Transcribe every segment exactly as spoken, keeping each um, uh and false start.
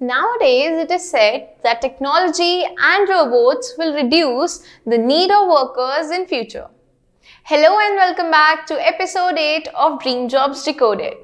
Nowadays, it is said that technology and robots will reduce the need of workers in future. Hello and welcome back to episode eight of Dream Jobs Decoded.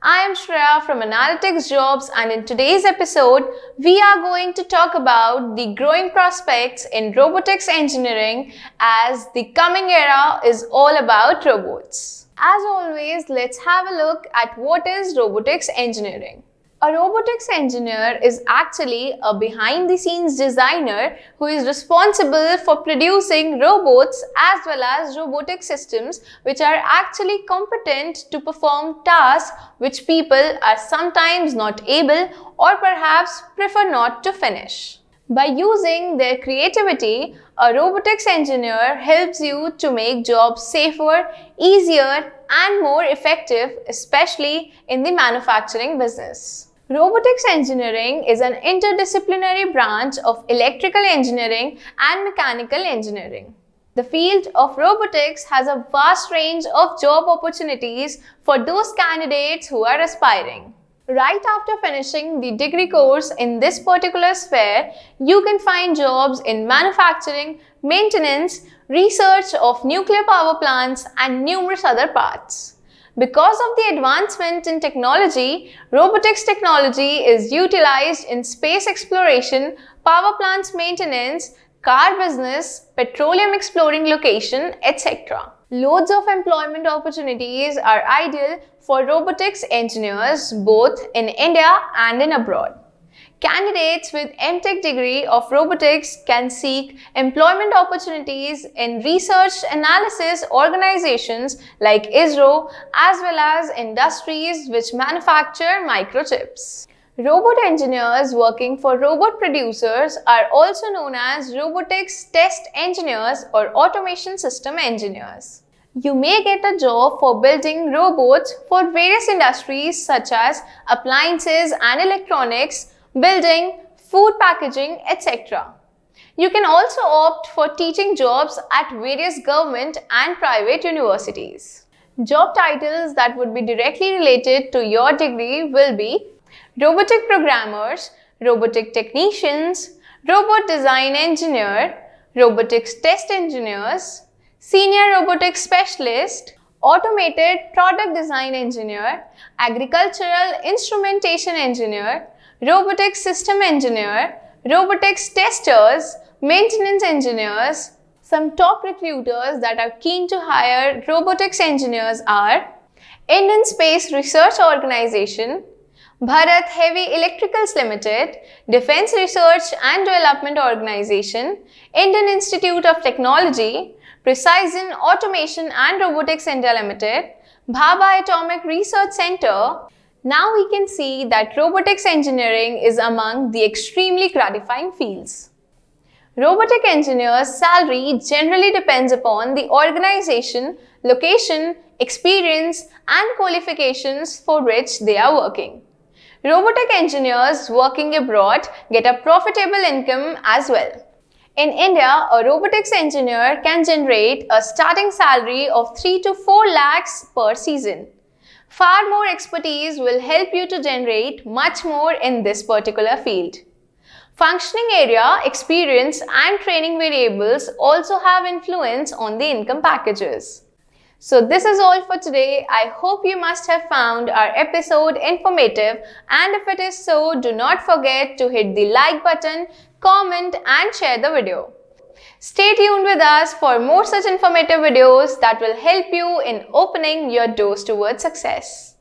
I am Shreya from Analytics Jobs, and in today's episode, we are going to talk about the growing prospects in robotics engineering as the coming era is all about robots. As always, let's have a look at what is robotics engineering. A robotics engineer is actually a behind-the-scenes designer who is responsible for producing robots as well as robotic systems which are actually competent to perform tasks which people are sometimes not able or perhaps prefer not to finish. By using their creativity, a robotics engineer helps you to make jobs safer, easier, and more effective, especially in the manufacturing business. Robotics engineering is an interdisciplinary branch of electrical engineering and mechanical engineering. The field of robotics has a vast range of job opportunities for those candidates who are aspiring. Right after finishing the degree course in this particular sphere, you can find jobs in manufacturing, maintenance, research of nuclear power plants, and numerous other parts. Because of the advancement in technology, robotics technology is utilized in space exploration, power plants maintenance, car business, petroleum exploring location, et cetera. Loads of employment opportunities are ideal for robotics engineers both in India and in abroad. Candidates with M Tech degree of robotics can seek employment opportunities in research analysis organizations like ISRO as well as industries which manufacture microchips. Robot engineers working for robot producers are also known as robotics test engineers or automation system engineers. You may get a job for building robots for various industries such as appliances and electronics, building, food packaging, et cetera. You can also opt for teaching jobs at various government and private universities. Job titles that would be directly related to your degree will be robotic programmers, robotic technicians, robot design engineer, robotics test engineers, senior robotics specialist, automated product design engineer, agricultural instrumentation engineer, robotics system engineer, robotics testers, maintenance engineers. Some top recruiters that are keen to hire robotics engineers are Indian Space Research Organization, Bharat Heavy Electricals Limited, Defense Research and Development Organization, Indian Institute of Technology, Precision Automation and Robotics India Limited, Bhabha Atomic Research Center. Now we can see that robotics engineering is among the extremely gratifying fields. Robotic engineers' salary generally depends upon the organization, location, experience, and qualifications for which they are working. Robotic engineers working abroad get a profitable income as well. In India, a robotics engineer can generate a starting salary of three to four lakhs per season. Far more expertise will help you to generate much more in this particular field. Functioning area, experience, and training variables also have influence on the income packages. So this is all for today. I hope you must have found our episode informative, and if it is so, do not forget to hit the like button, comment and share the video. Stay tuned with us for more such informative videos that will help you in opening your doors towards success.